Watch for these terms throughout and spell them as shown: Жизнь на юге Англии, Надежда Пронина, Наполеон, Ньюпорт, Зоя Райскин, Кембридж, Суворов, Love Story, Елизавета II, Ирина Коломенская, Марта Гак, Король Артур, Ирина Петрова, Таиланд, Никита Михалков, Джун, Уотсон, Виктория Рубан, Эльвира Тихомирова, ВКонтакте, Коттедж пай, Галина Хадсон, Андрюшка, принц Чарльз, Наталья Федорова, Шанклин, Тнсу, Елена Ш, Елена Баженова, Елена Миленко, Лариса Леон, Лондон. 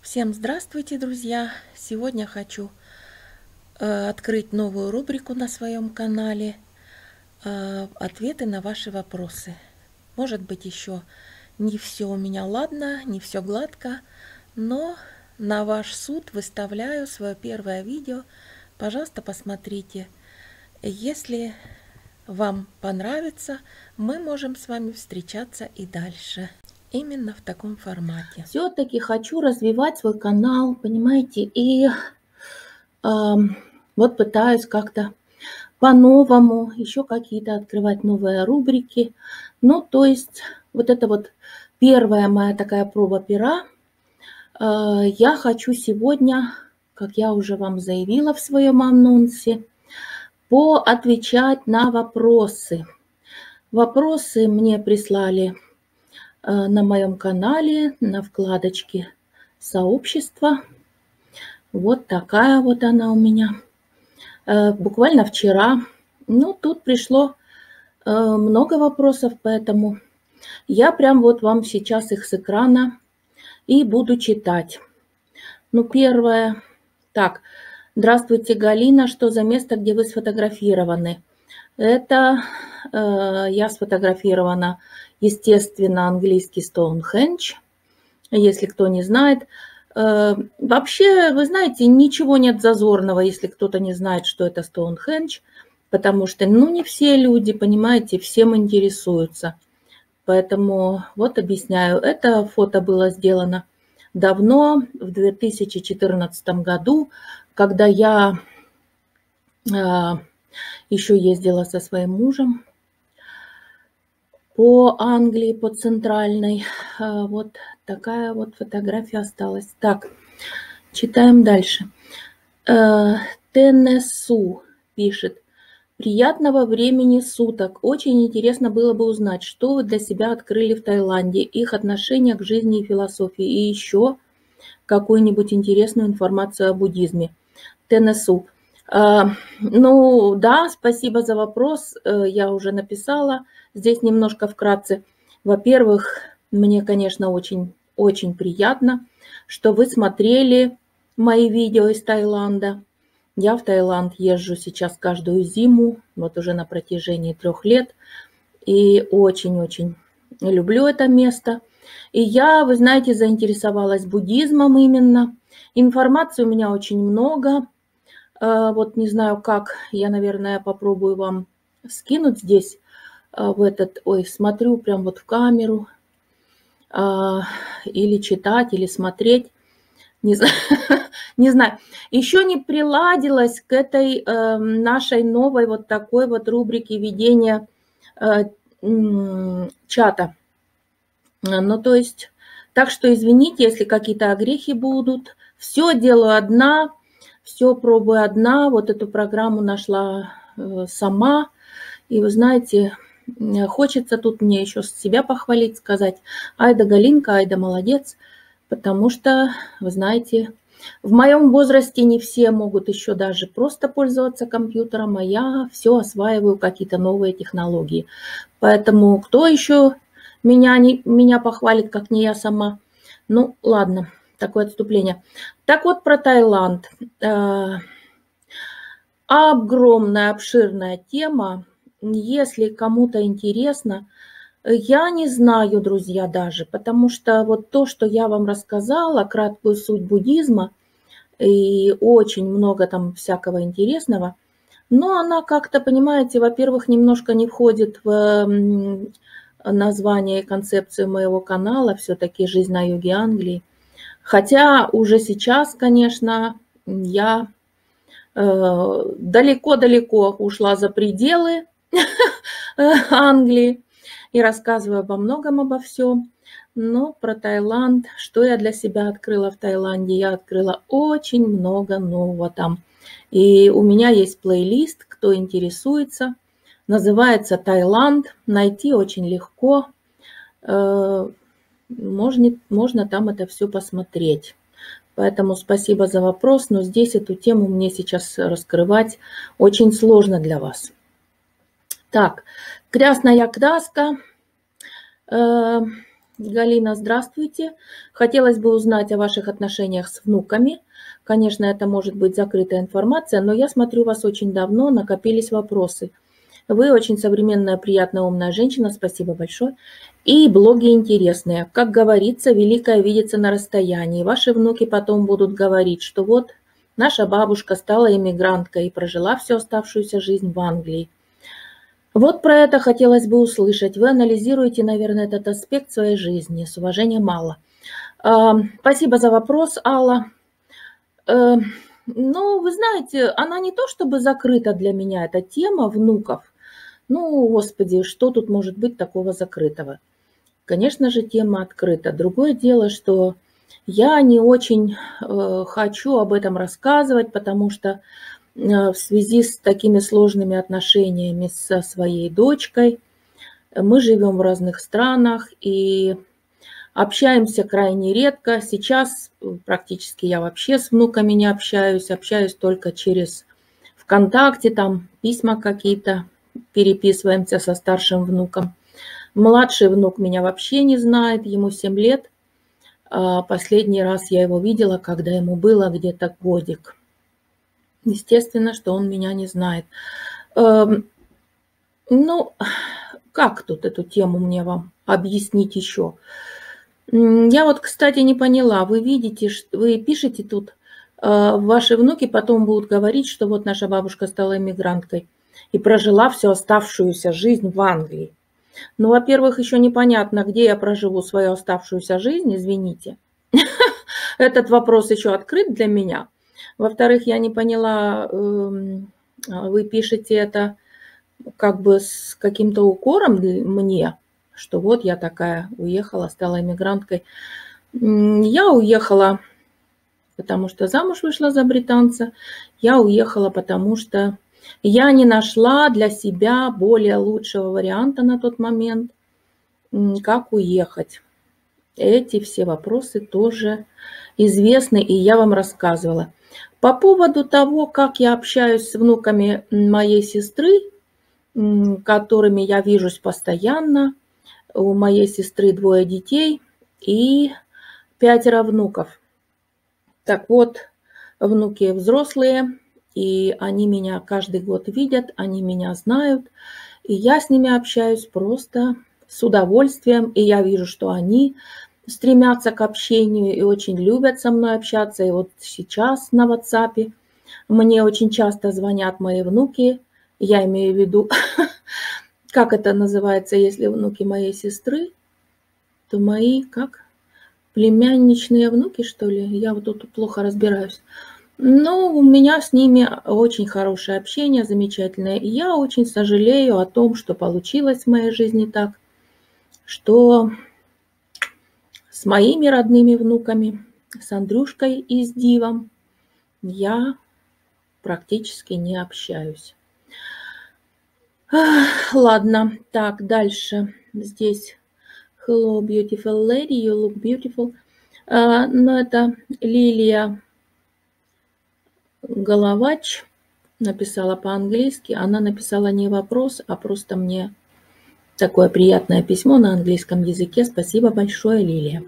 Всем здравствуйте, друзья! Сегодня хочу открыть новую рубрику на своем канале «Ответы на ваши вопросы». Может быть, еще не все у меня ладно, не все гладко, но на ваш суд выставляю свое первое видео. Пожалуйста, посмотрите. Если вам понравится, мы можем с вами встречаться и дальше. Именно в таком формате. Все-таки хочу развивать свой канал, понимаете, и вот пытаюсь как-то по-новому еще какие-то открывать новые рубрики. Ну, то есть, вот это вот первая моя такая проба пера. Я хочу сегодня, как я уже вам заявила в своем анонсе, поотвечать на вопросы. Вопросы мне прислали на моем канале, на вкладочке «Сообщество». Вот такая вот она у меня. Буквально вчера. Ну, тут пришло много вопросов, поэтому я прям вот вам сейчас их с экрана и буду читать. Ну, первое. Так, здравствуйте, Галина. Что за место, где вы сфотографированы? Это я сфотографирована, естественно, английский Стоунхендж, если кто не знает. Вообще, вы знаете, ничего нет зазорного, если кто-то не знает, что это Стоунхендж, потому что, ну, не все люди, понимаете, всем интересуются. Поэтому вот объясняю. Это фото было сделано давно, в 2014 году, когда я еще ездила со своим мужем по Англии, по центральной. Вот такая вот фотография осталась. Так, читаем дальше. Тнсу пишет. Приятного времени суток. Очень интересно было бы узнать, что вы для себя открыли в Таиланде, их отношение к жизни и философии, и еще какую-нибудь интересную информацию о буддизме. Тнсу. Ну да, спасибо за вопрос, я уже написала здесь немножко вкратце. Во-первых, мне, конечно, очень-очень приятно, что вы смотрели мои видео из Таиланда. Я в Таиланд езжу сейчас каждую зиму, вот уже на протяжении 3 лет, и очень-очень люблю это место. И я, вы знаете, заинтересовалась буддизмом именно. Информации у меня очень много. Вот не знаю как, я, наверное, попробую вам скинуть здесь в этот... Ой, смотрю прям вот в камеру. Или читать, или смотреть. Не знаю. Не знаю. Еще не приладилась к этой нашей новой вот такой вот рубрике ведения чата. Ну, то есть, так что извините, если какие-то огрехи будут. Все делаю одна. Все пробую одна, вот эту программу нашла сама. И вы знаете, хочется тут мне еще себя похвалить, сказать: айда, Галинка, айда, молодец. Потому что, вы знаете, в моем возрасте не все могут еще даже просто пользоваться компьютером, а я все осваиваю какие-то новые технологии. Поэтому кто еще меня похвалит, как не я сама? Ну, ладно. Такое отступление. Так вот, про Таиланд. Огромная, обширная тема. Если кому-то интересно, я не знаю, друзья, даже, потому что вот то, что я вам рассказала, краткую суть буддизма, и очень много там всякого интересного, но она как-то, понимаете, во-первых, немножко не входит в название и концепцию моего канала, все-таки «Жизнь на юге Англии». Хотя уже сейчас, конечно, я далеко-далеко ушла за пределы Англии и рассказываю обо многом, обо всем. Но про Таиланд, что я для себя открыла в Таиланде, я открыла очень много нового там. И у меня есть плейлист, кто интересуется, называется «Таиланд». Найти очень легко. Можно там это все посмотреть. Поэтому спасибо за вопрос, но здесь эту тему мне сейчас раскрывать очень сложно для вас. Так, красная краска. Галина, здравствуйте. Хотелось бы узнать о ваших отношениях с внуками. Конечно, это может быть закрытая информация, но я смотрю вас очень давно, накопились вопросы. Вы очень современная, приятная, умная женщина, спасибо большое. И блоги интересные. Как говорится, великое видится на расстоянии. Ваши внуки потом будут говорить, что вот наша бабушка стала иммигранткой и прожила всю оставшуюся жизнь в Англии. Вот про это хотелось бы услышать. Вы анализируете, наверное, этот аспект своей жизни. С уважением, Алла. Спасибо за вопрос, Алла. Ну, вы знаете, она не то чтобы закрыта для меня, эта тема внуков. Ну, господи, что тут может быть такого закрытого? Конечно же, тема открыта. Другое дело, что я не очень хочу об этом рассказывать, потому что в связи с такими сложными отношениями со своей дочкой мы живем в разных странах и общаемся крайне редко. Сейчас практически я вообще с внуками не общаюсь, общаюсь только через ВКонтакте, там письма какие-то, переписываемся со старшим внуком. Младший внук меня вообще не знает, ему 7 лет. Последний раз я его видела, когда ему было где-то годик. Естественно, что он меня не знает. Ну, как тут эту тему мне вам объяснить еще? Я вот, кстати, не поняла. Вы видите, вы пишете тут, ваши внуки потом будут говорить, что вот наша бабушка стала иммигранткой и прожила всю оставшуюся жизнь в Англии. Ну, во-первых, еще непонятно, где я проживу свою оставшуюся жизнь, извините. Этот вопрос еще открыт для меня. Во-вторых, я не поняла, вы пишете это как бы с каким-то укором мне, что вот я такая уехала, стала иммигранткой. Я уехала, потому что замуж вышла за британца. Я уехала, потому что я не нашла для себя более лучшего варианта на тот момент, как уехать. Эти все вопросы тоже известны, и я вам рассказывала. По поводу того, как я общаюсь с внуками моей сестры, которыми я вижусь постоянно, у моей сестры 2 детей и 5 внуков. Так вот, внуки взрослые, и они меня каждый год видят, они меня знают, и я с ними общаюсь просто с удовольствием, и я вижу, что они стремятся к общению и очень любят со мной общаться. И вот сейчас на WhatsApp мне очень часто звонят мои внуки. Я имею в виду, как это называется, если внуки моей сестры, то мои, как, племянничные внуки, что ли? Я вот тут плохо разбираюсь. Но у меня с ними очень хорошее общение, замечательное. И я очень сожалею о том, что получилось в моей жизни так, что с моими родными внуками, с Андрюшкой и с Дивом я практически не общаюсь. Ладно, так, дальше. Здесь Hello, beautiful lady, you look beautiful. Но это Лилия Головач написала по-английски. Она написала не вопрос, а просто мне такое приятное письмо на английском языке. Спасибо большое, Лилия.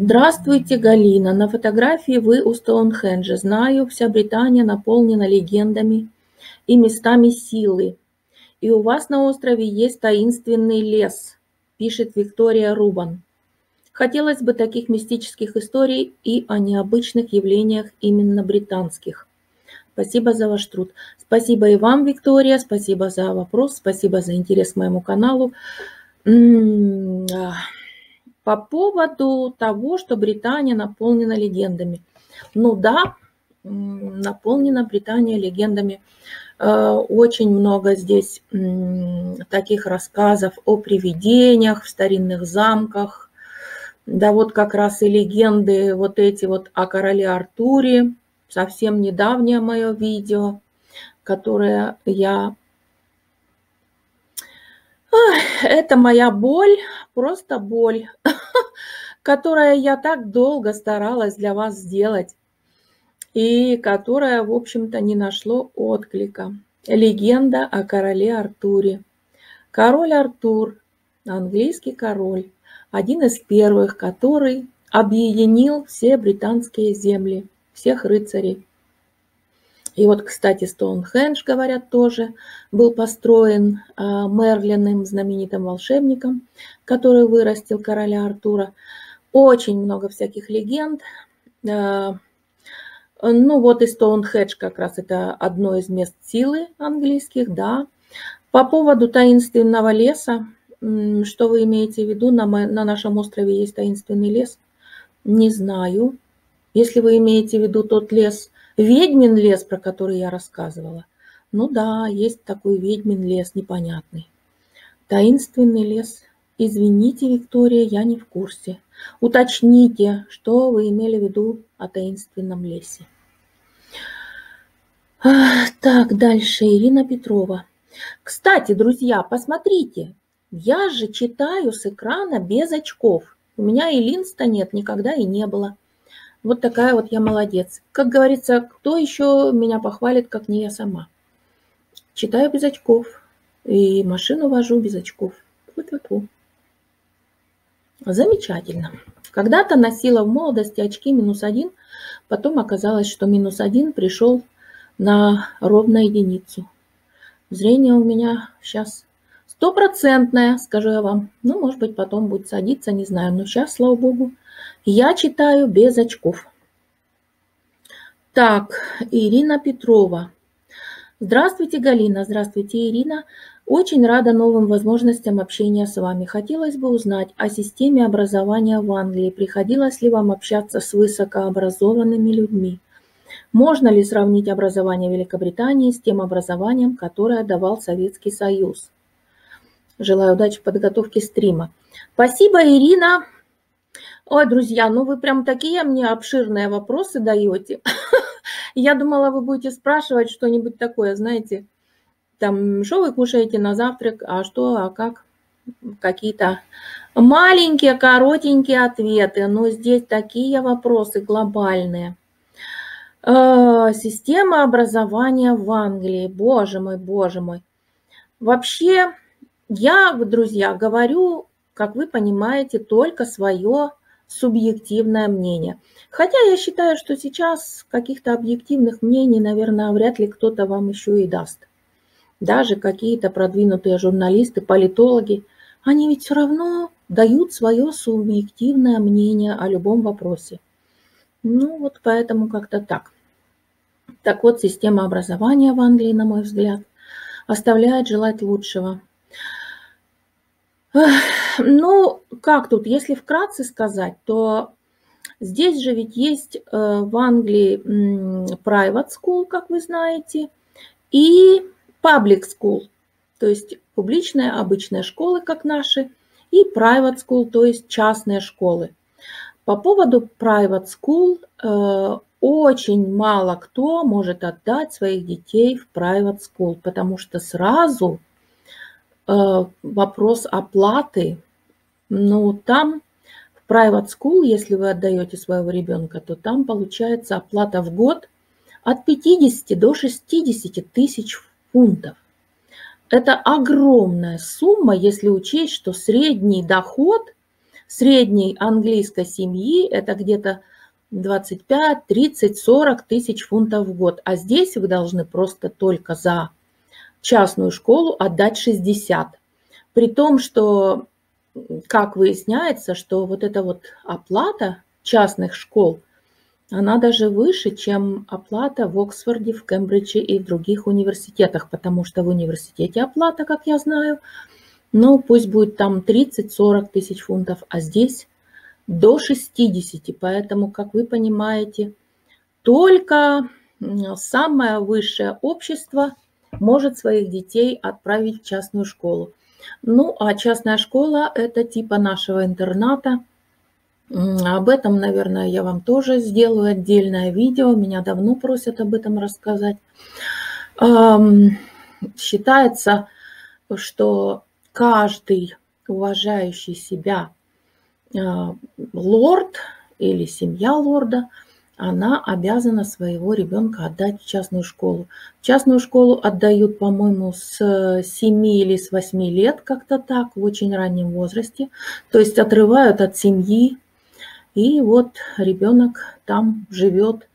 Здравствуйте, Галина. На фотографии вы у Стоунхенджа. Знаю, вся Британия наполнена легендами и местами силы. И у вас на острове есть таинственный лес, пишет Виктория Рубан. Хотелось бы таких мистических историй и о необычных явлениях именно британских. Спасибо за ваш труд. Спасибо и вам, Виктория, спасибо за вопрос, спасибо за интерес к моему каналу. По поводу того, что Британия наполнена легендами. Ну да, наполнена Британия легендами. Очень много здесь таких рассказов о привидениях в старинных замках. Да вот как раз и легенды вот эти вот о короле Артуре. Совсем недавнее мое видео, которое я... Это моя боль, просто боль, которая я так долго старалась для вас сделать и которая, в общем-то, не нашло отклика. Легенда о короле Артуре. Король Артур, английский король, один из первых, который объединил все британские земли, всех рыцарей. И вот, кстати, Стоунхендж, говорят, тоже был построен Мерлиным, знаменитым волшебником, который вырастил короля Артура. Очень много всяких легенд. Ну вот и Стоунхендж как раз это одно из мест силы английских, да. По поводу таинственного леса, что вы имеете в виду? На нашем острове есть таинственный лес? Не знаю. Если вы имеете в виду тот лес... Ведьмин лес, про который я рассказывала. Ну да, есть такой ведьмин лес непонятный. Таинственный лес. Извините, Виктория, я не в курсе. Уточните, что вы имели в виду о таинственном лесе. Так, дальше Ирина Петрова. Кстати, друзья, посмотрите. Я же читаю с экрана без очков. У меня и линз-то нет, никогда и не было. Вот такая вот я молодец. Как говорится, кто еще меня похвалит, как не я сама. Читаю без очков. И машину вожу без очков. Фу-фу-фу. Замечательно. Когда-то носила в молодости очки -1. Потом оказалось, что -1 пришел на ровно единицу. Зрение у меня сейчас 100%, скажу я вам. Ну, может быть, потом будет садиться, не знаю. Но сейчас, слава богу, я читаю без очков. Так, Ирина Петрова. Здравствуйте, Галина. Здравствуйте, Ирина. Очень рада новым возможностям общения с вами. Хотелось бы узнать о системе образования в Англии. Приходилось ли вам общаться с высокообразованными людьми? Можно ли сравнить образование Великобритании с тем образованием, которое давал Советский Союз? Желаю удачи в подготовке стрима. Спасибо, Ирина. Ой, друзья, ну вы прям такие мне обширные вопросы даете. Я думала, вы будете спрашивать что-нибудь такое, знаете, там, что вы кушаете на завтрак, а что, а как, какие-то маленькие, коротенькие ответы. Но здесь такие вопросы глобальные. Система образования в Англии, боже мой, боже мой. Вообще, я, друзья, говорю, как вы понимаете, только свое субъективное мнение. Хотя я считаю, что сейчас каких-то объективных мнений, наверное, вряд ли кто-то вам еще и даст. Даже какие-то продвинутые журналисты, политологи, они ведь все равно дают свое субъективное мнение о любом вопросе. Ну вот поэтому как-то так. Так вот, система образования в Англии, на мой взгляд, оставляет желать лучшего. Ну, как тут, если вкратце сказать, то здесь же ведь есть в Англии private school, как вы знаете, и public school, то есть публичные обычные школы, как наши, и private school, то есть частные школы. По поводу private school очень мало кто может отдать своих детей в private school, потому что сразу... Вопрос оплаты. Ну, там в private school, если вы отдаете своего ребенка, то там получается оплата в год от 50 до 60 тысяч фунтов. Это огромная сумма, если учесть, что средний доход средней английской семьи это где-то 25, 30, 40 тысяч фунтов в год. А здесь вы должны просто только за частную школу отдать 60. При том, что, как выясняется, что вот эта вот оплата частных школ, она даже выше, чем оплата в Оксфорде, в Кембридже и в других университетах, потому что в университете оплата, как я знаю, ну пусть будет там 30-40 тысяч фунтов, а здесь до 60. Поэтому, как вы понимаете, только самое высшее общество может своих детей отправить в частную школу. Ну, а частная школа – это типа нашего интерната. Об этом, наверное, я вам тоже сделаю отдельное видео. Меня давно просят об этом рассказать. Считается, что каждый уважающий себя лорд или семья лорда она обязана своего ребенка отдать в частную школу. В частную школу отдают, по-моему, с 7 или с 8 лет, как-то так, в очень раннем возрасте. То есть отрывают от семьи, и вот ребенок там живет,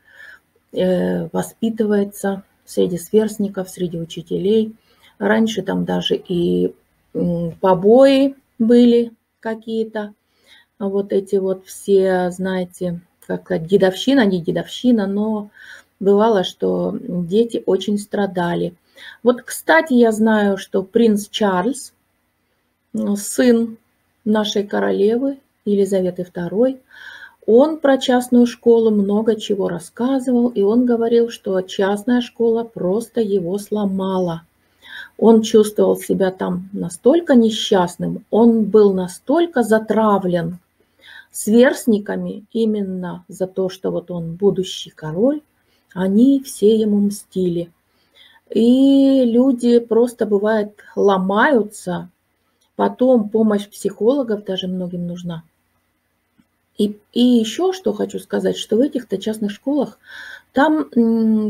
воспитывается среди сверстников, среди учителей. Раньше там даже и побои были какие-то. Вот эти вот все, знаете, как сказать, дедовщина, не дедовщина, но бывало, что дети очень страдали. Вот, кстати, я знаю, что принц Чарльз, сын нашей королевы Елизаветы II, он про частную школу много чего рассказывал, и он говорил, что частная школа просто его сломала. Он чувствовал себя там настолько несчастным, он был настолько затравлен сверстниками именно за то, что вот он будущий король, они все ему мстили. И люди просто, бывает, ломаются, потом помощь психологов даже многим нужна. И еще что хочу сказать, что в этих-то частных школах, там,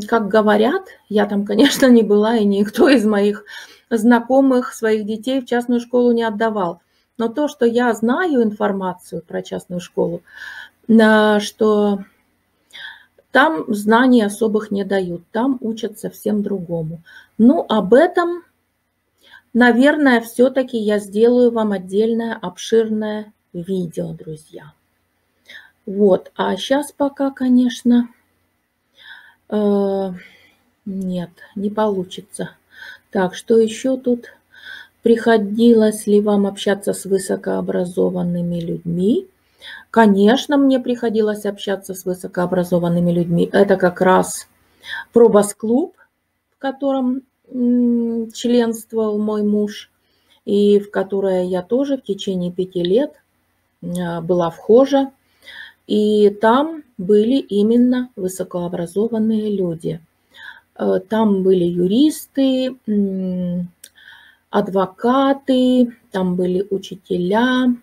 как говорят, я там, конечно, не была, и никто из моих знакомых своих детей в частную школу не отдавал. Но то, что я знаю информацию про частную школу, что там знаний особых не дают, там учат совсем другому. Ну, об этом, наверное, все-таки я сделаю вам отдельное обширное видео, друзья. Вот, а сейчас пока, конечно, нет, не получится. Так, что еще тут? Приходилось ли вам общаться с высокообразованными людьми? Конечно, мне приходилось общаться с высокообразованными людьми. Это как раз пробас-клуб, в котором членствовал мой муж, и в которое я тоже в течение 5 лет была вхожа. И там были именно высокообразованные люди. Там были юристы, адвокаты, там были учителя.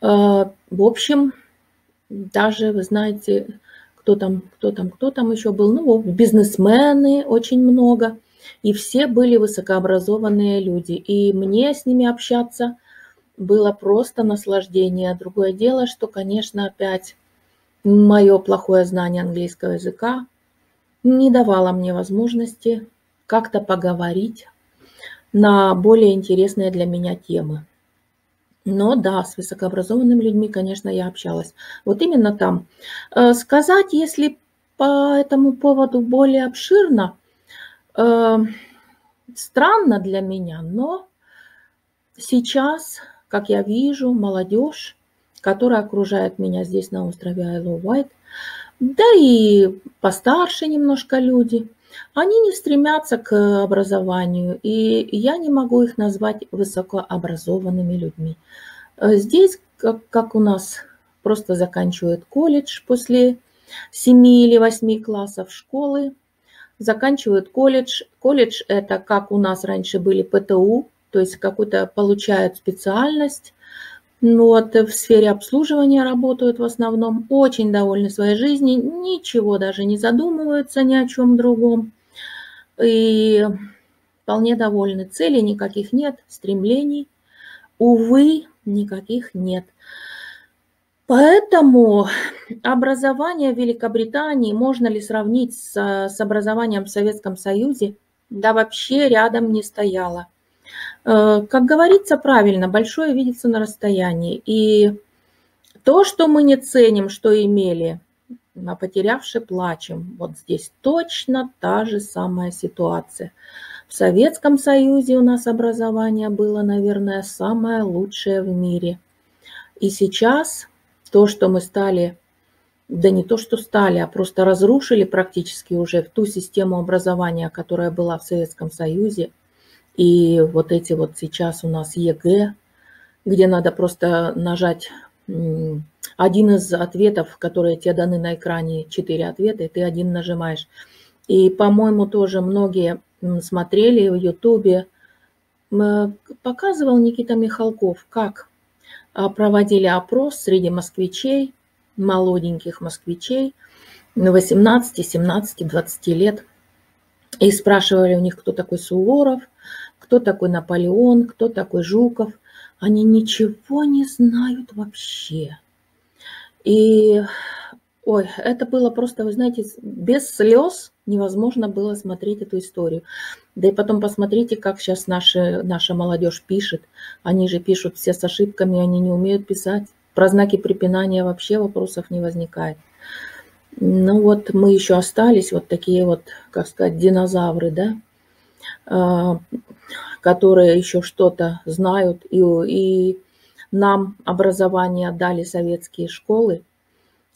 В общем, даже, вы знаете, кто там еще был. Ну, бизнесмены очень много. И все были высокообразованные люди. И мне с ними общаться было просто наслаждение. Другое дело, что, конечно, опять мое плохое знание английского языка не давало мне возможности как-то поговорить на более интересные для меня темы. Но да, с высокообразованными людьми, конечно, я общалась. Вот именно там. Сказать, если по этому поводу более обширно, странно для меня, но сейчас, как я вижу, молодежь, которая окружает меня здесь на острове Айлоуайт, да и постарше немножко люди, они не стремятся к образованию, и я не могу их назвать высокообразованными людьми. Здесь, как у нас, просто заканчивают колледж после 7 или 8 классов школы, заканчивают колледж. Колледж – это как у нас раньше были ПТУ, то есть какую-то получают специальность. Вот, в сфере обслуживания работают в основном, очень довольны своей жизнью, ничего даже не задумываются ни о чем другом. И вполне довольны. Целей никаких нет, стремлений, увы, никаких нет. Поэтому образование в Великобритании можно ли сравнить с образованием в Советском Союзе? Да вообще рядом не стояло. Как говорится правильно, большое видится на расстоянии. И то, что мы не ценим, что имели, а потерявши плачем, вот здесь точно та же самая ситуация. В Советском Союзе у нас образование было, наверное, самое лучшее в мире. И сейчас то, что мы стали, да не то, что стали, а просто разрушили практически уже ту систему образования, которая была в Советском Союзе, и вот эти вот сейчас у нас ЕГЭ, где надо просто нажать один из ответов, которые тебе даны на экране, 4 ответа, и ты один нажимаешь. И, по-моему, тоже многие смотрели в Ютубе, показывал Никита Михалков, как проводили опрос среди москвичей, молоденьких москвичей, 18, 17, 20 лет. И спрашивали у них, кто такой Суворов, кто такой Наполеон, кто такой Жуков. Они ничего не знают вообще. И ой, это было просто, вы знаете, без слез невозможно было смотреть эту историю. Да и потом посмотрите, как сейчас наша молодежь пишет. Они же пишут все с ошибками, они не умеют писать. Про знаки препинания вообще вопросов не возникает. Ну вот мы еще остались, вот такие вот, как сказать, динозавры, да, которые еще что-то знают. И нам образование дали советские школы,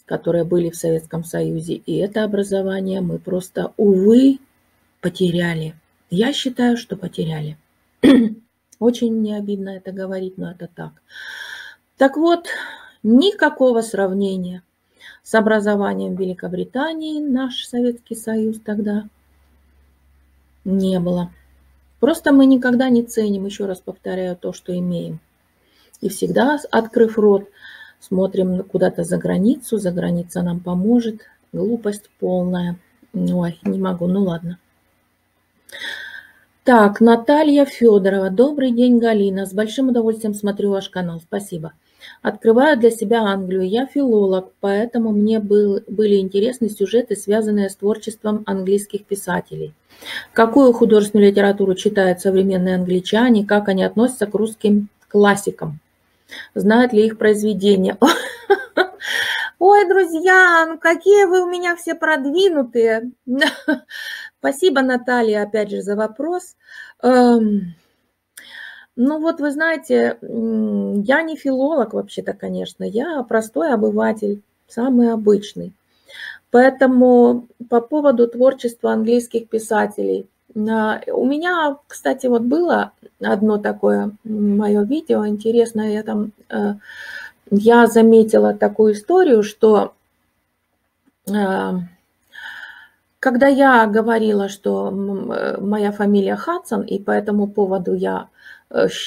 которые были в Советском Союзе. И это образование мы просто, увы, потеряли. Я считаю, что потеряли. Очень не обидно это говорить, но это так. Так вот, никакого сравнения с образованием Великобритании наш Советский Союз тогда не было. Просто мы никогда не ценим, еще раз повторяю, то, что имеем. И всегда, открыв рот, смотрим куда-то за границу, за граница нам поможет. Глупость полная. Ой, не могу, ну ладно. Так, Наталья Федорова. Добрый день, Галина. С большим удовольствием смотрю ваш канал. Спасибо. Открываю для себя Англию. Я филолог, поэтому мне были интересны сюжеты, связанные с творчеством английских писателей. Какую художественную литературу читают современные англичане, как они относятся к русским классикам? Знают ли их произведения? Ой, друзья, ну какие вы у меня все продвинутые. Спасибо, Наталья, опять же, за вопрос. Ну вот, вы знаете, я не филолог вообще-то, конечно. Я простой обыватель, самый обычный. Поэтому по поводу творчества английских писателей. У меня, кстати, вот было одно такое мое видео интересное. Я заметила такую историю, что когда я говорила, что моя фамилия Хадсон, и по этому поводу я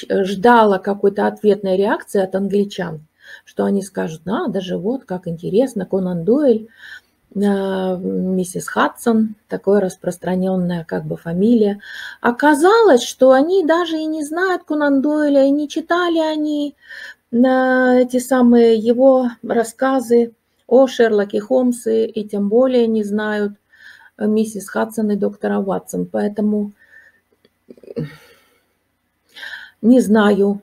ждала какой-то ответной реакции от англичан, что они скажут, даже вот как интересно, Конан Дойл, миссис Хадсон, такая распространенная как бы фамилия. Оказалось, что они даже и не знают Конан Дойля, и не читали они эти самые его рассказы о Шерлоке Холмсе, и тем более не знают миссис Хадсон и доктора Уотсон. Поэтому не знаю,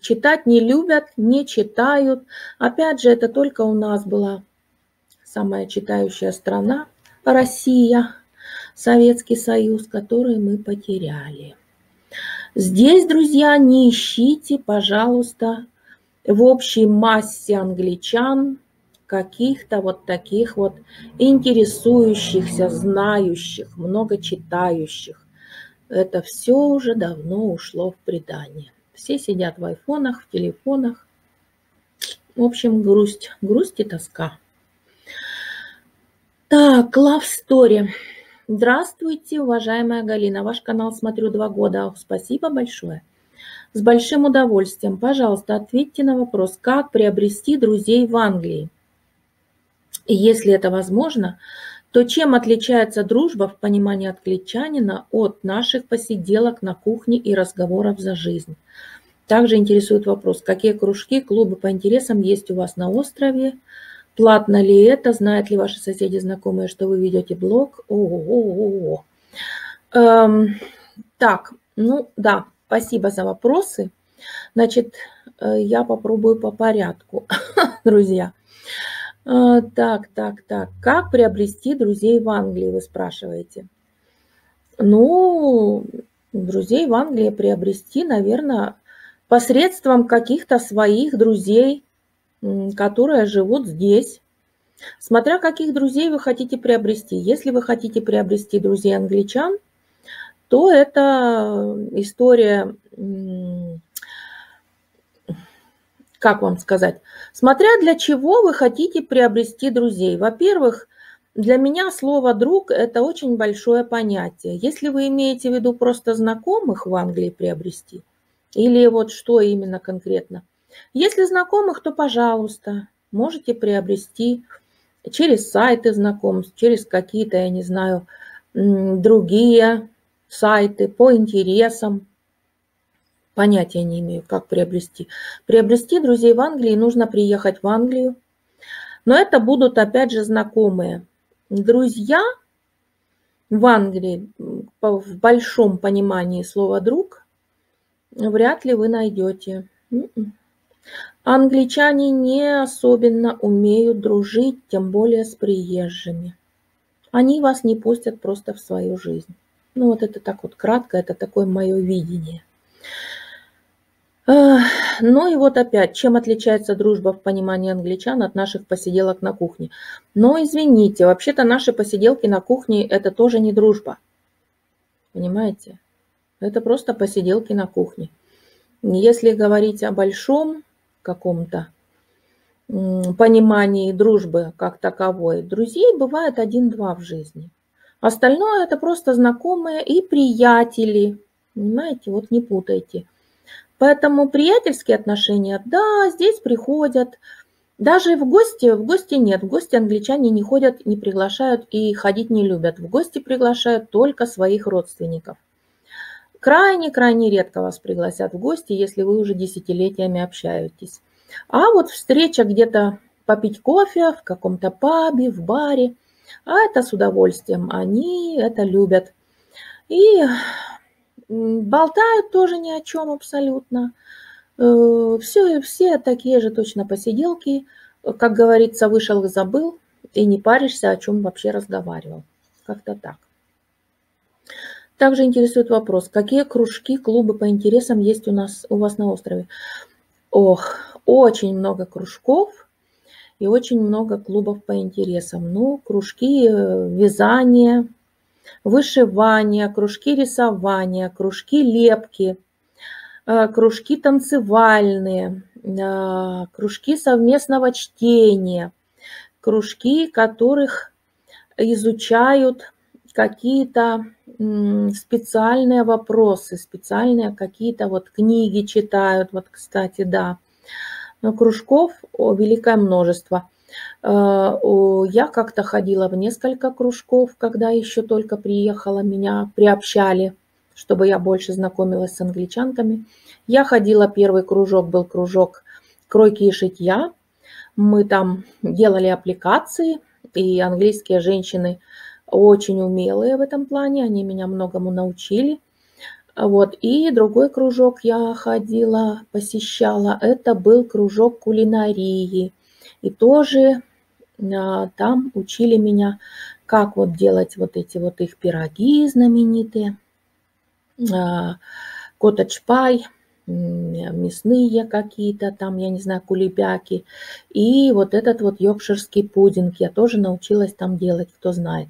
читать не любят, не читают. Опять же, это только у нас была самая читающая страна, Россия, Советский Союз, который мы потеряли. Здесь, друзья, не ищите, пожалуйста, в общей массе англичан каких-то вот таких вот интересующихся, знающих, много читающих. Это все уже давно ушло в предание. Все сидят в айфонах, в телефонах. В общем, грусть и тоска. Так, Love Story. Здравствуйте, уважаемая Галина. Ваш канал смотрю 2 года. Спасибо большое. С большим удовольствием. Пожалуйста, ответьте на вопрос, как приобрести друзей в Англии. И если это возможно, то чем отличается дружба в понимании англичанина от наших посиделок на кухне и разговоров за жизнь? Также интересует вопрос, какие кружки, клубы по интересам есть у вас на острове? Платно ли это? Знают ли ваши соседи, знакомые, что вы ведете блог? Так, ну да, спасибо за вопросы. Значит, я попробую по порядку, друзья. Так. Как приобрести друзей в Англии, вы спрашиваете? Ну, друзей в Англии приобрести, наверное, посредством каких-то своих друзей, которые живут здесь. Смотря каких друзей вы хотите приобрести. Если вы хотите приобрести друзей англичан, то это история, как вам сказать, смотря для чего вы хотите приобрести друзей. Во-первых, для меня слово «друг» – это очень большое понятие. Если вы имеете в виду просто знакомых в Англии приобрести, или вот что именно конкретно, если знакомых, то пожалуйста. можете приобрести через сайты знакомств, через какие-то, я не знаю, другие сайты по интересам. Понятия не имею, как приобрести. Приобрести друзей в Англии нужно приехать в Англию. Но это будут, опять же, знакомые. Друзья в Англии, в большом понимании слова «друг», вряд ли вы найдете. Англичане не особенно умеют дружить, тем более с приезжими. Они вас не пустят просто в свою жизнь. Ну вот это так вот кратко, это такое мое видение. Ну и вот опять, чем отличается дружба в понимании англичан от наших посиделок на кухне? Но извините, вообще-то наши посиделки на кухне это тоже не дружба. Понимаете? Это просто посиделки на кухне. Если говорить о большом каком-то понимании дружбы как таковой, друзей бывает 1-2 в жизни. Остальное это просто знакомые и приятели. Понимаете, вот не путайте. Поэтому приятельские отношения, да, здесь приходят. Даже в гости нет. В гости англичане не ходят, не приглашают и ходить не любят. В гости приглашают только своих родственников. Крайне-крайне редко вас пригласят в гости, если вы уже десятилетиями общаетесь. А вот встреча где-то попить кофе в каком-то пабе, в баре, а это с удовольствием. Они это любят. И... болтают тоже ни о чем абсолютно. Все такие же точно посиделки. Как говорится, вышел и забыл, и не паришься, о чем вообще разговаривал. Как-то так. Также интересует вопрос, какие кружки, клубы по интересам есть у вас на острове? Ох, очень много кружков и очень много клубов по интересам. Ну, кружки, вязание... вышивание, кружки рисования, кружки лепки, кружки танцевальные, кружки совместного чтения, кружки, которых изучают какие-то специальные вопросы, специальные какие-то вот книги читают, вот, кстати, да. Кружков великое множество. Я как-то ходила в несколько кружков, когда еще только приехала, меня приобщали, чтобы я больше знакомилась с англичанками. Я ходила, первый кружок был кружок кройки и шитья. Мы там делали аппликации, и английские женщины очень умелые в этом плане, они меня многому научили. Вот. И другой кружок я ходила, посещала, это был кружок кулинарии. И тоже там учили меня, как вот делать вот эти вот их пироги знаменитые, коттедж пай, мясные какие-то там, я не знаю, кулебяки. И вот этот вот йоркширский пудинг я тоже научилась там делать, кто знает.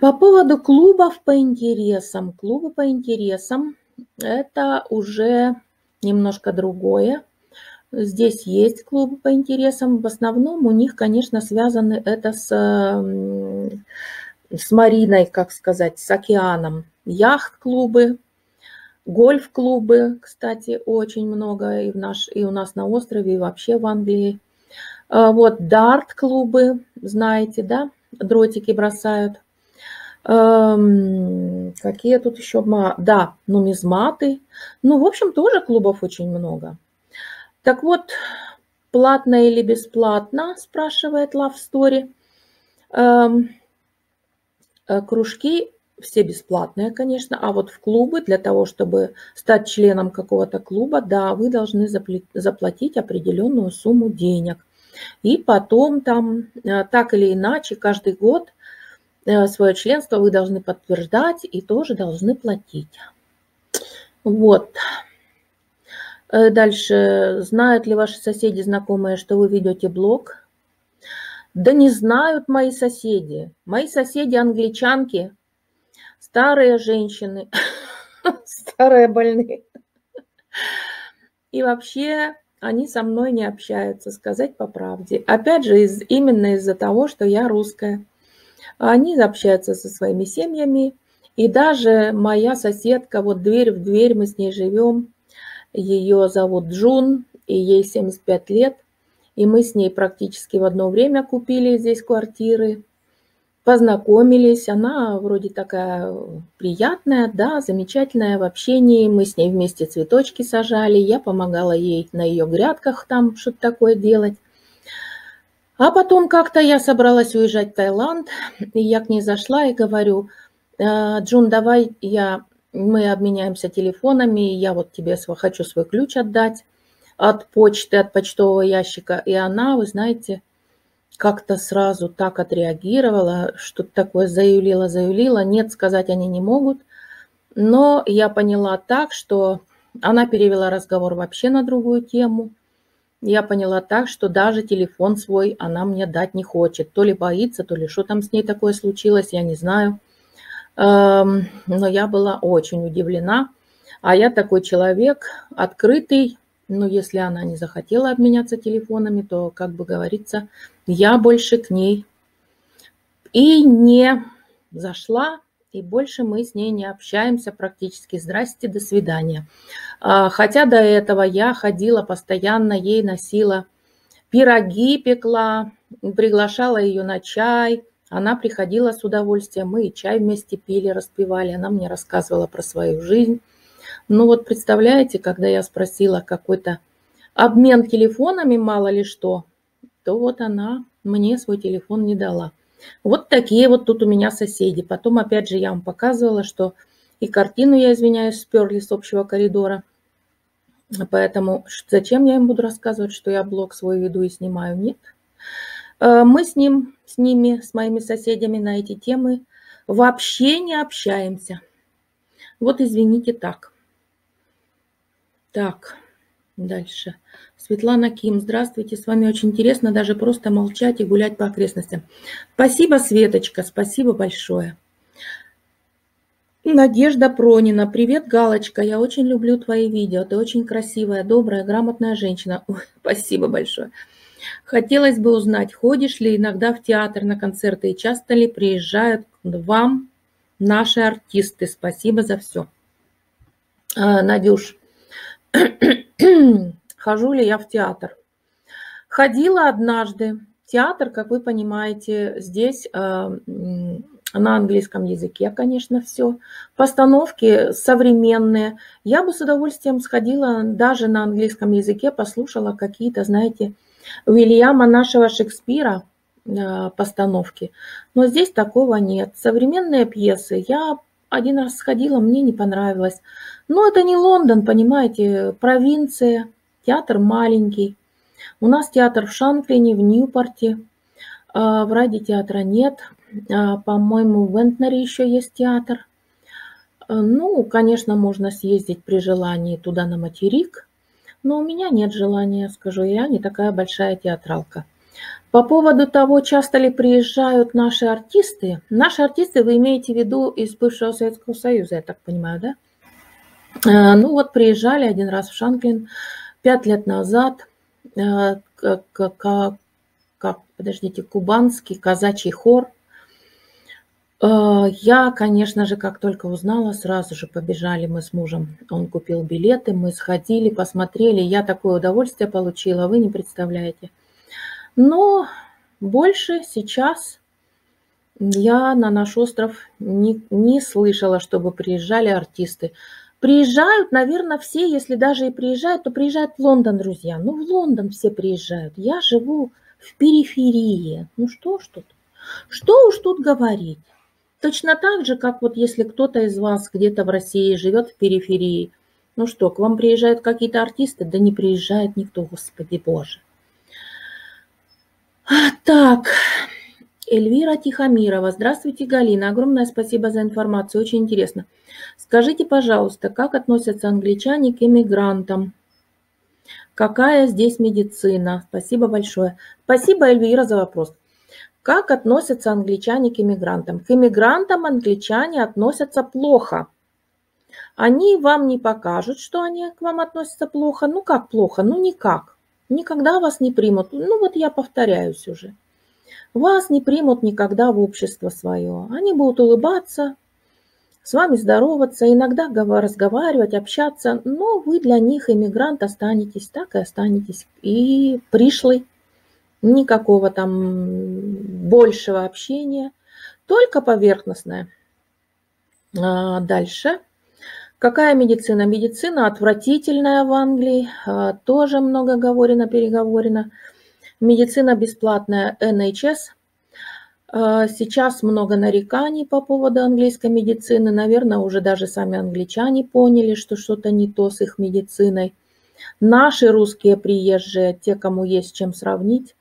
По поводу клубов по интересам. Клубы по интересам – это уже немножко другое. Здесь есть клубы по интересам. В основном у них, конечно, связаны это с Мариной, как сказать, с океаном. Яхт-клубы, гольф-клубы, кстати, очень много и у нас на острове, и вообще в Англии. Вот дарт-клубы, знаете, да, дротики бросают. Какие тут еще? Да, нумизматы. Ну, в общем, тоже клубов очень много. Так вот, платно или бесплатно, спрашивает Love Story. Кружки все бесплатные, конечно, а вот в клубы, для того, чтобы стать членом какого-то клуба, да, вы должны заплатить определенную сумму денег. И потом там, так или иначе, каждый год свое членство вы должны подтверждать и тоже должны платить. Вот. Дальше. Знают ли ваши соседи, знакомые, что вы ведете блог? Да не знают мои соседи. Мои соседи англичанки, старые женщины, старые больные. И вообще они со мной не общаются, сказать по правде. Опять же, именно из-за того, что я русская. Они общаются со своими семьями. И даже моя соседка, вот дверь в дверь мы с ней живем, ее зовут Джун, и ей 75 лет. и мы с ней практически в одно время купили здесь квартиры, познакомились. Она вроде такая приятная, да, замечательная в общении. Мы с ней вместе цветочки сажали, я помогала ей на ее грядках там что-то такое делать. А потом как-то я собралась уезжать в Таиланд, и я к ней зашла и говорю: Джун, давай мы обменяемся телефонами, я вот тебе хочу свой ключ отдать от почты, от почтового ящика. И она, вы знаете, как-то сразу так отреагировала, что-то такое заюлила. Нет, сказать они не могут. Но я поняла так, что она перевела разговор вообще на другую тему. Я поняла так, что даже телефон свой она мне дать не хочет. То ли боится, то ли что там с ней такое случилось, я не знаю. Но я была очень удивлена. А я такой человек открытый. Но если она не захотела обменяться телефонами, то, как бы говорится, я больше к ней и не зашла, и больше мы с ней не общаемся практически. Здрасте, до свидания. Хотя до этого я ходила постоянно, ей носила пироги, пекла, приглашала ее на чай. Она приходила с удовольствием, мы и чай вместе пили, распивали. Она мне рассказывала про свою жизнь. Ну вот представляете, когда я спросила какой-то обмен телефонами, мало ли что, то вот она мне свой телефон не дала. Вот такие вот тут у меня соседи. Потом опять же я вам показывала, что и картину, я извиняюсь, сперли с общего коридора. Поэтому зачем я им буду рассказывать, что я блог свой веду и снимаю? Нет. Мы с моими соседями на эти темы вообще не общаемся. Вот, извините, так. Так, дальше. Светлана Ким, здравствуйте, с вами очень интересно даже просто молчать и гулять по окрестностям. Спасибо, Светочка, спасибо большое. Надежда Пронина, привет, Галочка, я очень люблю твои видео, ты очень красивая, добрая, грамотная женщина. Ой, спасибо большое. Хотелось бы узнать, ходишь ли иногда в театр на концерты и часто ли приезжают к вам наши артисты? Спасибо за все. Надюш, хожу ли я в театр? Ходила однажды. Театр, как вы понимаете, здесь на английском языке, конечно, все. Постановки современные. Я бы с удовольствием сходила даже на английском языке, послушала какие-то, знаете, Уильяма нашего Шекспира постановки. Но здесь такого нет. Современные пьесы. Я один раз сходила, мне не понравилось. Но это не Лондон, понимаете, провинция, театр маленький. У нас театр в Шанклине, в Ньюпорте, в Раде театра нет. По-моему, в Вентнере еще есть театр. Ну, конечно, можно съездить при желании туда на материк, но у меня нет желания, скажу я, не такая большая театралка. По поводу того, часто ли приезжают наши артисты. Наши артисты вы имеете в виду из бывшего Советского Союза, я так понимаю, да? Ну вот приезжали один раз в Шанклин 5 лет назад, подождите, кубанский казачий хор. Я, конечно же, как только узнала, сразу же побежали мы с мужем. Он купил билеты, мы сходили, посмотрели. Я такое удовольствие получила, вы не представляете. Но больше сейчас я на наш остров не слышала, чтобы приезжали артисты. Приезжают, наверное, все, если даже и приезжают, то приезжают в Лондон, друзья. Ну, в Лондон все приезжают. Я живу в периферии. Ну, что уж тут? Что уж тут говорить? Точно так же, как вот если кто-то из вас где-то в России живет в периферии. Ну что, к вам приезжают какие-то артисты? Да не приезжает никто, Господи Боже. Так, Эльвира Тихомирова. Здравствуйте, Галина. Огромное спасибо за информацию, очень интересно. Скажите, пожалуйста, как относятся англичане к иммигрантам? Какая здесь медицина? Спасибо большое. Спасибо, Эльвира, за вопрос. Как относятся англичане к иммигрантам? К иммигрантам англичане относятся плохо. Они вам не покажут, что они к вам относятся плохо. Ну как плохо? Ну никак. Никогда вас не примут. Ну вот я повторяюсь уже. Вас не примут никогда в общество свое. Они будут улыбаться, с вами здороваться, иногда разговаривать, общаться. Но вы для них, иммигрант, останетесь, так и останетесь. И пришлый никакого там большего общения, только поверхностное. Дальше. Какая медицина? Медицина отвратительная в Англии, тоже много говорено, переговорено. Медицина бесплатная, NHS. Сейчас много нареканий по поводу английской медицины. Наверное, уже даже сами англичане поняли, что что-то не то с их медициной. Наши русские приезжие, те, кому есть чем сравнить,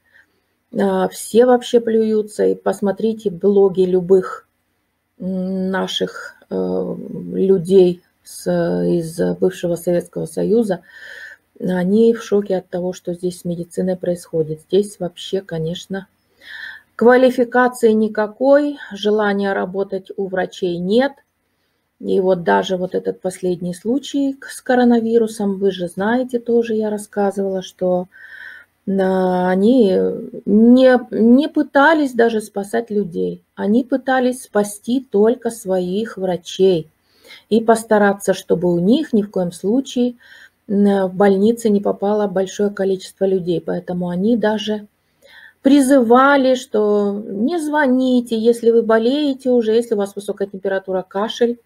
все вообще плюются. И посмотрите блоги любых наших людей из бывшего Советского Союза. Они в шоке от того, что здесь с медициной происходит. Здесь вообще, конечно, квалификации никакой, желания работать у врачей нет. И вот даже вот этот последний случай с коронавирусом, вы же знаете, тоже я рассказывала, что они не пытались даже спасать людей. Они пытались спасти только своих врачей и постараться, чтобы у них ни в коем случае в больнице не попало большое количество людей. Поэтому они даже призывали, что не звоните, если вы болеете уже, если у вас высокая температура, кашель,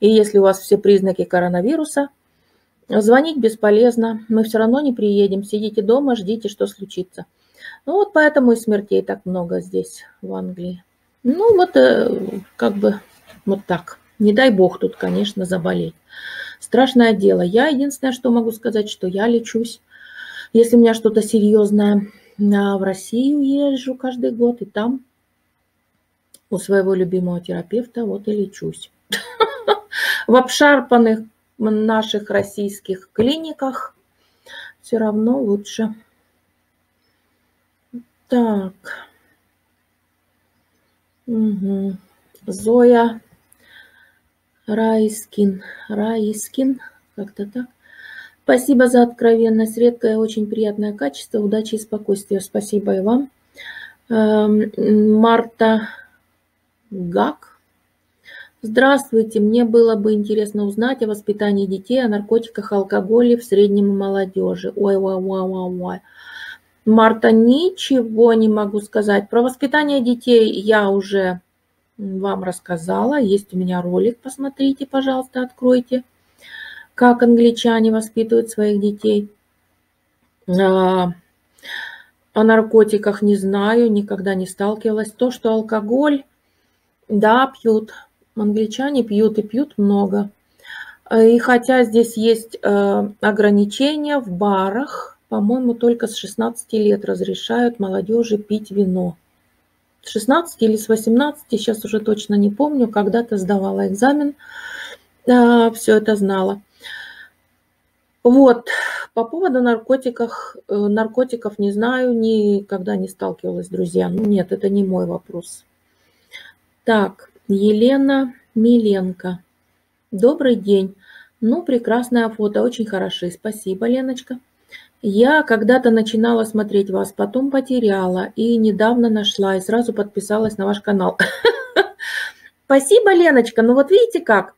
и если у вас все признаки коронавируса, звонить бесполезно, мы все равно не приедем, сидите дома, ждите, что случится. Ну вот поэтому и смертей так много здесь, в Англии. Ну вот как бы вот так. Не дай бог тут, конечно, заболеть. Страшное дело. Я единственное, что могу сказать, что я лечусь, если у меня что-то серьезное. В Россию езжу каждый год, и там у своего любимого терапевта вот и лечусь. В обшарпанных наших российских клиниках все равно лучше. Так. Угу. Зоя Райскин. Райскин, как-то так. Спасибо за откровенность, редкое, очень приятное качество, удачи и спокойствия. Спасибо и вам. Марта Гак. Здравствуйте, мне было бы интересно узнать о воспитании детей, о наркотиках, алкоголе в среднем и молодежи. Ой. Марта, ничего не могу сказать. Про воспитание детей я уже вам рассказала. Есть у меня ролик, посмотрите, пожалуйста, откройте. Как англичане воспитывают своих детей. О наркотиках не знаю, никогда не сталкивалась. То, что алкоголь, да, пьют. Англичане пьют и пьют много. И хотя здесь есть ограничения в барах, по-моему, только с 16 лет разрешают молодежи пить вино. С 16 или с 18, сейчас уже точно не помню, когда-то сдавала экзамен, все это знала. Вот, по поводу наркотиков не знаю, никогда не сталкивалась, друзья. Ну, нет, это не мой вопрос. Так, Елена Миленко. Добрый день. Ну, прекрасное фото, очень хороши. Спасибо, Леночка. Я когда-то начинала смотреть вас, потом потеряла и недавно нашла, и сразу подписалась на ваш канал. Спасибо, Леночка. Ну, вот видите как.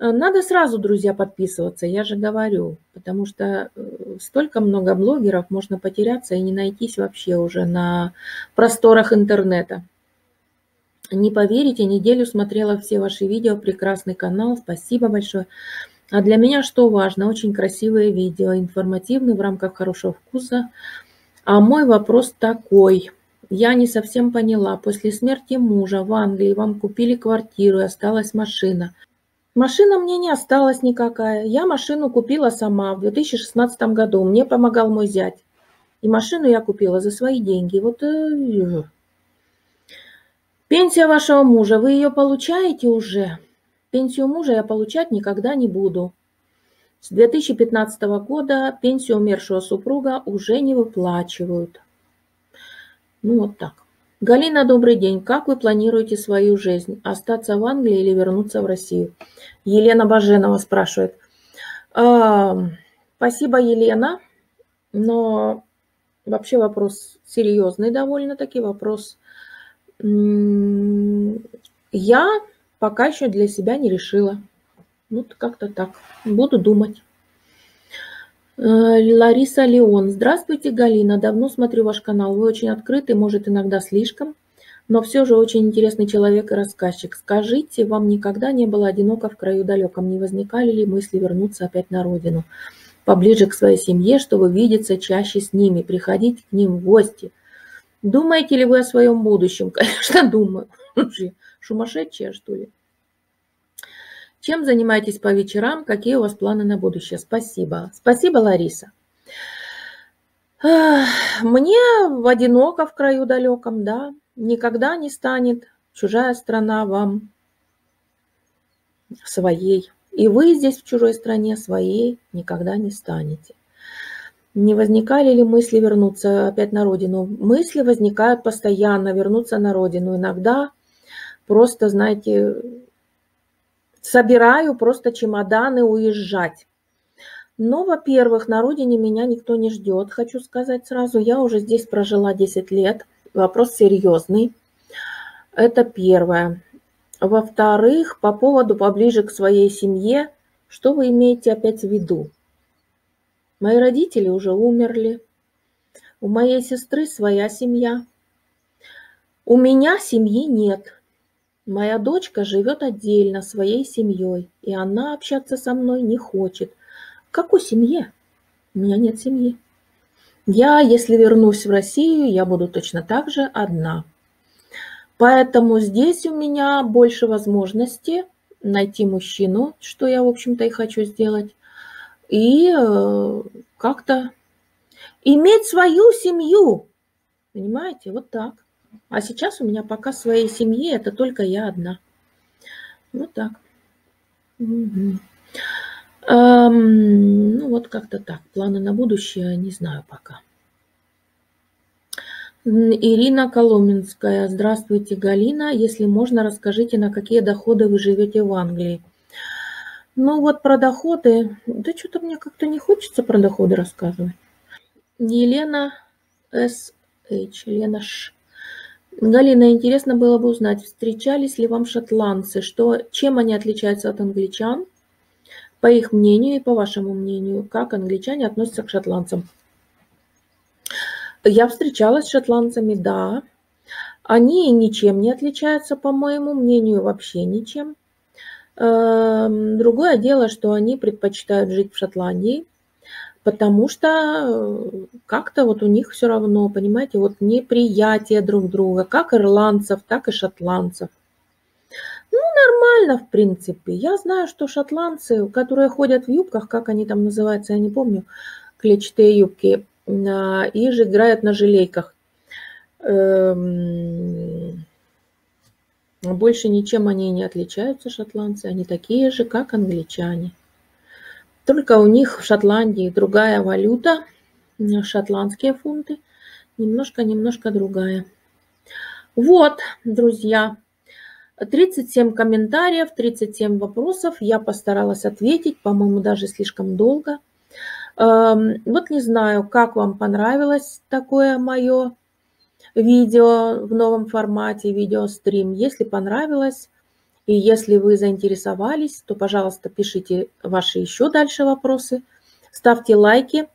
Надо сразу, друзья, подписываться, я же говорю, потому что столько много блогеров, можно потеряться и не найтись вообще уже на просторах интернета. Не поверите, неделю смотрела все ваши видео, прекрасный канал, спасибо большое. А для меня что важно? Очень красивые видео, информативные, в рамках хорошего вкуса. А мой вопрос такой. Я не совсем поняла, после смерти мужа в Англии вам купили квартиру и осталась машина. Машина мне не осталась никакая. Я машину купила сама в 2016 году. Мне помогал мой зять. И машину я купила за свои деньги. Вот. Пенсия вашего мужа. Вы ее получаете уже? Пенсию мужа я получать никогда не буду. С 2015 года пенсию умершего супруга уже не выплачивают. Ну вот так. Галина, добрый день. Как вы планируете свою жизнь? Остаться в Англии или вернуться в Россию? Елена Баженова спрашивает. Спасибо, Елена. Но вообще вопрос серьезный довольно-таки. Вопрос я пока еще для себя не решила. Вот как-то так. Буду думать. Лариса Леон. Здравствуйте, Галина. Давно смотрю ваш канал. Вы очень открыты, может, иногда слишком, но все же очень интересный человек и рассказчик. Скажите, вам никогда не было одиноко в краю далеком? Не возникали ли мысли вернуться опять на родину, поближе к своей семье, чтобы видеться чаще с ними, приходить к ним в гости? Думаете ли вы о своем будущем? Конечно, думаю. Сумасшедшая, что ли? Чем занимаетесь по вечерам? Какие у вас планы на будущее? Спасибо. Спасибо, Лариса. Мне одиноко в краю далеком, да. Никогда не станет чужая страна вам своей. И вы здесь в чужой стране своей никогда не станете. Не возникали ли мысли вернуться опять на родину? Мысли возникают постоянно, вернуться на родину. Иногда просто, знаете, собираю просто чемоданы уезжать. Но, во-первых, на родине меня никто не ждет, хочу сказать сразу. Я уже здесь прожила 10 лет. Вопрос серьезный. Это первое. Во-вторых, по поводу поближе к своей семье, что вы имеете опять в виду? Мои родители уже умерли. У моей сестры своя семья. У меня семьи нет. Моя дочка живет отдельно своей семьей, и она общаться со мной не хочет. Какой семье? У меня нет семьи. Я, если вернусь в Россию, я буду точно так же одна. Поэтому здесь у меня больше возможности найти мужчину, что я, в общем-то, и хочу сделать, и как-то иметь свою семью. Понимаете, вот так. А сейчас у меня пока своей семьи, это только я одна. Вот так. Угу. Ну вот как-то так. Планы на будущее не знаю пока. Ирина Коломенская. Здравствуйте, Галина. Если можно, расскажите, на какие доходы вы живете в Англии. Ну вот про доходы. Да что-то мне как-то не хочется про доходы рассказывать. Елена С.H. Елена Ш. Галина, интересно было бы узнать, встречались ли вам шотландцы, чем они отличаются от англичан, по их мнению и по вашему мнению, как англичане относятся к шотландцам? Я встречалась с шотландцами, да. Они ничем не отличаются, по моему мнению, вообще ничем. Другое дело, что они предпочитают жить в Шотландии, потому что как-то вот у них все равно, понимаете, вот неприятие друг друга, как ирландцев, так и шотландцев. Ну, нормально, в принципе. Я знаю, что шотландцы, которые ходят в юбках, как они там называются, я не помню, клетчатые юбки, и же играют на желейках. Больше ничем они не отличаются, шотландцы. Они такие же, как англичане. Только у них в Шотландии другая валюта, шотландские фунты, немножко другая. Вот, друзья, 37 комментариев, 37 вопросов. Я постаралась ответить, по-моему, даже слишком долго. Вот не знаю, как вам понравилось такое мое видео в новом формате, видеострим. Если понравилось... И если вы заинтересовались, то, пожалуйста, пишите ваши еще дальше вопросы, ставьте лайки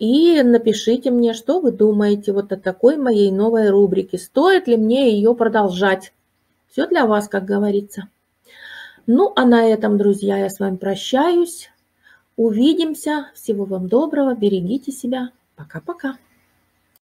и напишите мне, что вы думаете вот о такой моей новой рубрике. Стоит ли мне ее продолжать? Все для вас, как говорится. Ну, а на этом, друзья, я с вами прощаюсь. Увидимся. Всего вам доброго. Берегите себя. Пока-пока.